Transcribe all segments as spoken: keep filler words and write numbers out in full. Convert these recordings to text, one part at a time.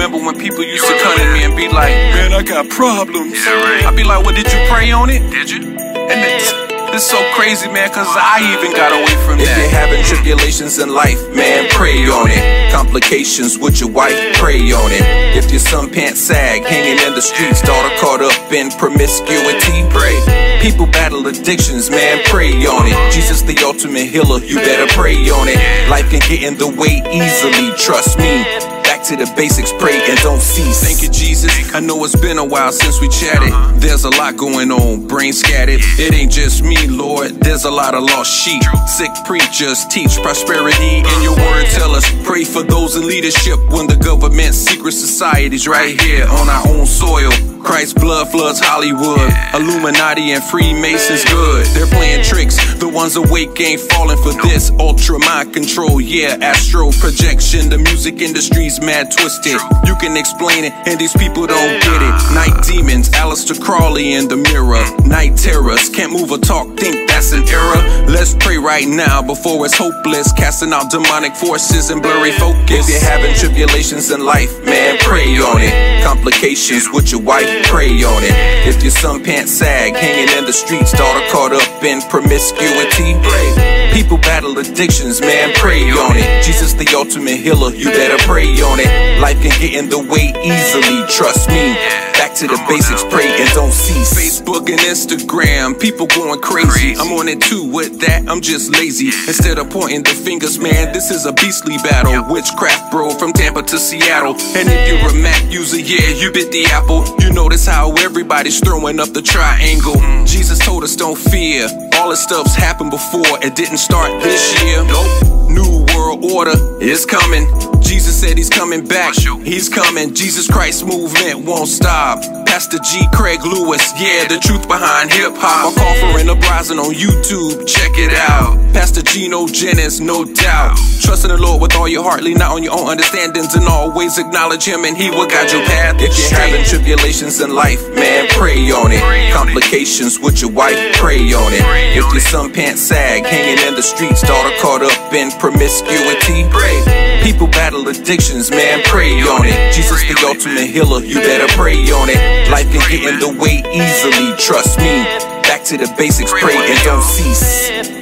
remember when people used to come at me and be like, man, I got problems. Yeah, right. I'd be like, well, did you pray on it? Did you? And it's... It's so crazy, man, cause I even got away from that. If you're having tribulations in life, man, pray on it. Complications with your wife, pray on it. If your son pants sag, hanging in the streets, daughter caught up in promiscuity, pray. People battle addictions, man, pray on it. Jesus the ultimate healer, you better pray on it. Life can get in the way easily, trust me. Back to the basics, pray and don't cease. Thank you, Jesus. I know it's been a while since we chatted. There's a lot going on, brain scattered. It ain't just me, Lord, there's a lot of lost sheep. Sick preachers teach prosperity. In your word tell us, pray for those in leadership. When the government, secret society's right here on our own soil. Christ's blood floods Hollywood. Illuminati and Freemasons good. They're playing tricks. The ones awake ain't falling for this. Ultra mind control, yeah, astro projection. The music industry's mad twisted. You can explain it, and these people don't get it. Night demons, Aleister Crowley in the mirror. Night terrors, can't move or talk, think that's an error. Let's pray right now before it's hopeless. Casting out demonic forces and blurry focus. If you're having tribulations in life, man, pray on it. Complications with your wife, pray on it. If your son pants sag, hanging in the streets, daughter caught up in promiscuity, pray. People battle addictions, man, pray on it. Jesus the ultimate healer, you better pray on it. Life can get in the way easily, trust me. Back to the basics, pray and don't cease. Facebook and Instagram, people going crazy. I'm on it too with that, I'm just lazy. Instead of pointing the fingers, man, this is a beastly battle. Witchcraft, bro, from Tampa to Seattle. And if you're a Mac user, yeah, you bit the apple. You know Notice how everybody's throwing up the triangle. Jesus told us don't fear. All this stuff's happened before. It didn't start this year. Nope. New world order is coming. Jesus said he's coming back. He's coming. Jesus Christ movement won't stop. Pastor G. Craig Lewis. Yeah, the truth behind hip-hop. I call for an uprising on YouTube. Check it out. Pastor Gino Jennings, no doubt. Trust in the Lord with all your heart. Lean not on your own understandings. And always acknowledge him and he will guide your path. If you're having tribulations in life, man, pray on it. Complications with your wife, pray on it. If your son pants sag, hanging in the streets, daughter caught up in promiscuity, pray. People battle addictions, man, pray on it. Jesus the ultimate healer, you better pray on it. Life can get in the way easily, trust me. Back to the basics, pray and don't cease.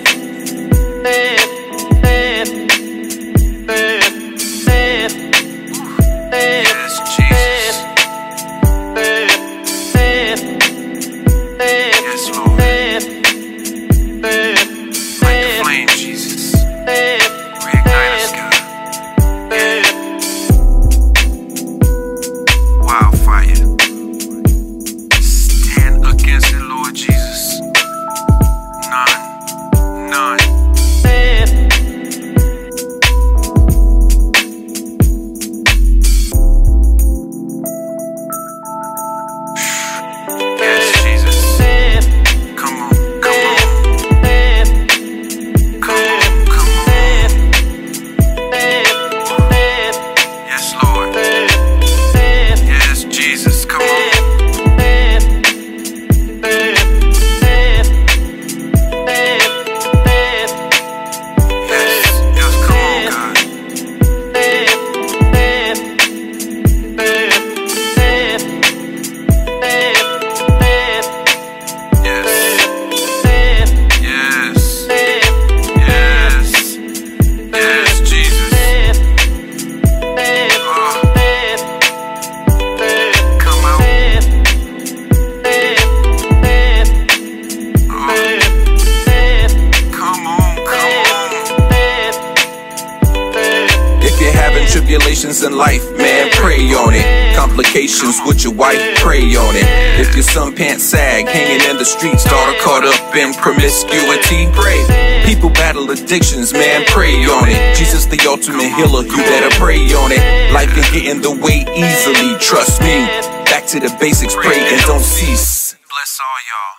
Tribulations in life, man, pray on it. Complications with your wife, pray on it. If your son pants sag, hanging in the streets, daughter caught up in promiscuity, pray. People battle addictions, man, pray on it. Jesus the ultimate healer, you better pray on it. Life can get in the way easily, trust me. Back to the basics, pray and don't cease. Bless all y'all.